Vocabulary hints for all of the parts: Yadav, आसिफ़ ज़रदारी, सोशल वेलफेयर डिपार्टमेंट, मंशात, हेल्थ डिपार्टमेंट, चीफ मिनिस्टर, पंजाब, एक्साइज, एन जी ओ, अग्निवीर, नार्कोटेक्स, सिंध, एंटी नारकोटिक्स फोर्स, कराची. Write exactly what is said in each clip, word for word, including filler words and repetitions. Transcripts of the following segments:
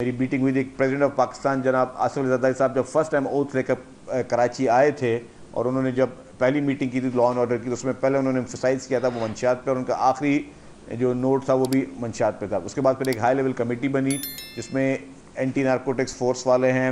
मेरी मीटिंग हुई थी प्रेसिडेंट ऑफ पाकिस्तान जनाब आसिफ़ ज़रदारी साहब जब फर्स्ट टाइम ओथ लेकर कराची आए थे और उन्होंने जब पहली मीटिंग की थी लॉ एंड ऑर्डर की, उसमें पहले उन्होंने एम्फसाइज़ किया था वो मंशात पर, उनका आखिरी जो नोट था वो भी मंशात पर था। उसके बाद फिर एक हाई लेवल कमेटी बनी जिसमें एंटी नारकोटिक्स फोर्स वाले हैं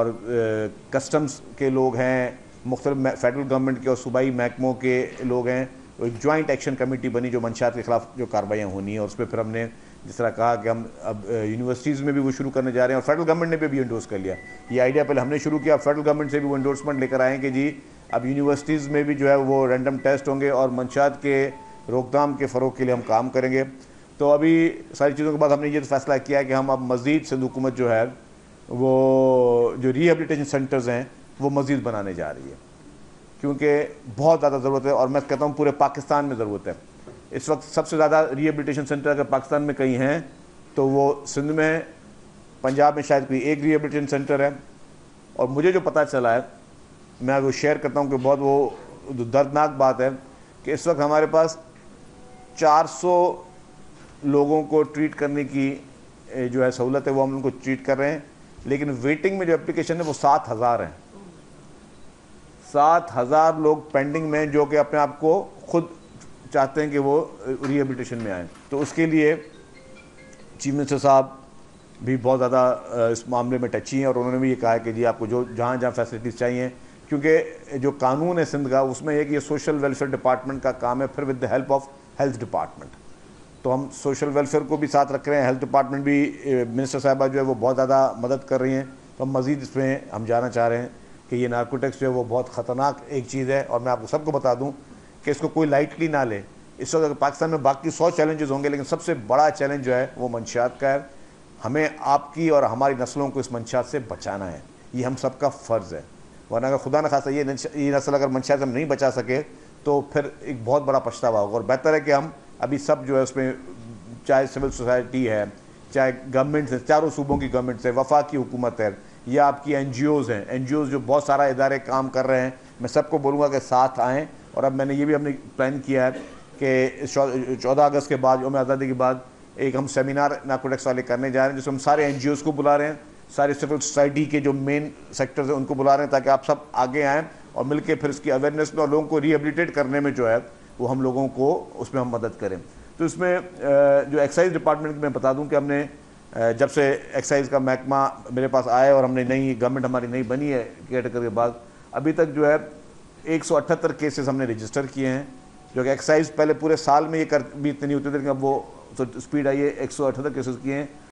और कस्टम्स के लोग हैं, मुख्तलिफ फेडरल गवर्नमेंट के और सूबाई महकमों के लोग हैं। तो एक जॉइंट एक्शन कमेटी बनी जो मंशात के खिलाफ जो कार्रवाइयाँ होनी है, उस पर फिर हमने जिस तरह कहा कि हम अब यूनिवर्सिटीज़ में भी वो शुरू करने जा रहे हैं और फेडरल गवर्नमेंट ने भी, भी इंडोर्स कर लिया। ये आइडिया पहले हमने शुरू किया, फेडरल गवर्नमेंट से भी वो इंडोर्समेंट लेकर आए कि जी अब यूनिवर्सिटीज़ में भी जो है वो रैंडम टेस्ट होंगे और मंशात के रोकथाम के फ़रोग के लिए हम काम करेंगे। तो अभी सारी चीज़ों के बाद हमने ये तो फैसला किया कि हम अब मज़ीद सिंध हुकूमत जो है वो जो रिहेबिलिटेशन सेंटर्स हैं वो मज़ीद बनाने जा रही है, क्योंकि बहुत ज़्यादा ज़रूरत है और मैं कहता हूँ पूरे पाकिस्तान में ज़रूरत है। इस वक्त सबसे ज़्यादा रिहेबिलिटेशन सेंटर अगर पाकिस्तान में कहीं हैं तो वो सिंध में है, पंजाब में शायद कोई एक रिहेबिलिटेशन सेंटर है। और मुझे जो पता चला है, मैं वो शेयर करता हूँ कि बहुत वो दर्दनाक बात है कि इस वक्त हमारे पास चार सौ लोगों को ट्रीट करने की जो है सहूलत है, वो हम उनको ट्रीट कर रहे हैं, लेकिन वेटिंग में जो एप्लीकेशन है वो सात हज़ार हैं। सात हज़ार लोग पेंडिंग में जो कि अपने आप को खुद चाहते हैं कि वो रिहेबिलिटेशन में आएँ। तो उसके लिए चीफ मिनिस्टर साहब भी बहुत ज़्यादा इस मामले में टची हैं और उन्होंने भी ये कहा है कि जी आपको जो जहाँ जहाँ फैसिलिटीज़ चाहिए, क्योंकि जो कानून है सिंध का उसमें एक ये सोशल वेलफेयर डिपार्टमेंट का काम है, फिर with the help of हेल्थ डिपार्टमेंट। तो हम सोशल वेलफेयर को भी साथ रख रहे हैं, हेल्थ डिपार्टमेंट भी मिनिस्टर साहबा जो है वो बहुत ज़्यादा मदद कर रही हैं। तो हम मज़ीद इसमें हम जाना चाह रहे हैं कि ये नार्कोटेक्स जो है वो बहुत ख़तरनाक एक चीज़ है और मैं आपको सबको बता दूं कि इसको कोई लाइटली ना ले। इस वक्त अगर पाकिस्तान में बाकी सौ चैलेंजेस होंगे, लेकिन सबसे बड़ा चैलेंज जो है वो मंशात का है। हमें आपकी और हमारी नस्लों को इस मंशात से बचाना है, ये हम सबका फ़र्ज़ है। वरना अगर खुदा न खासा ये ये नस्ल अगर मंशात से हम नहीं बचा सके तो फिर एक बहुत बड़ा पछतावा होगा। और बेहतर है कि हम अभी सब जो है उसमें, चाहे सिविल सोसाइटी है, चाहे गवर्नमेंट है, चारों सूबों की गवर्नमेंट्स है, वफाकी हुकूमत है, या आपकी एन जी ओज़ हैं, एन जी ओज़ जो बहुत सारा इदारे काम कर रहे हैं, मैं सबको बोलूँगा कि साथ आएँ। और अब मैंने ये भी हमने प्लान किया है कि चौदह अगस्त के बाद, यौम आज़ादी के बाद, एक हम सेमिनार नार्कोटिक्स वाले करने जा रहे हैं, जिसमें हम सारे एन जी ओज़ को बुला रहे हैं, सारे सिविल सोसाइटी के जो मेन सेक्टर्स हैं उनको बुला रहे हैं, ताकि आप सब आगे आएँ और मिलकर फिर इसकी अवेयरनेस में और लोगों को रिहेबिलिटेट करने में जो है वो हम लोगों को उसमें हम मदद करें। तो इसमें जो एक्साइज डिपार्टमेंट में बता दूं कि हमने जब से एक्साइज का महकमा मेरे पास आया और हमने नई गवर्नमेंट हमारी नई बनी है केयरटेकर के बाद, अभी तक जो है एक सौ अठहत्तर केसेस हमने रजिस्टर किए हैं, जो कि एक्साइज पहले पूरे साल में ये कर भी इतनी होती थी, लेकिन अब वो तो स्पीड आई है, एक सौ अठहत्तर केसेज किए हैं।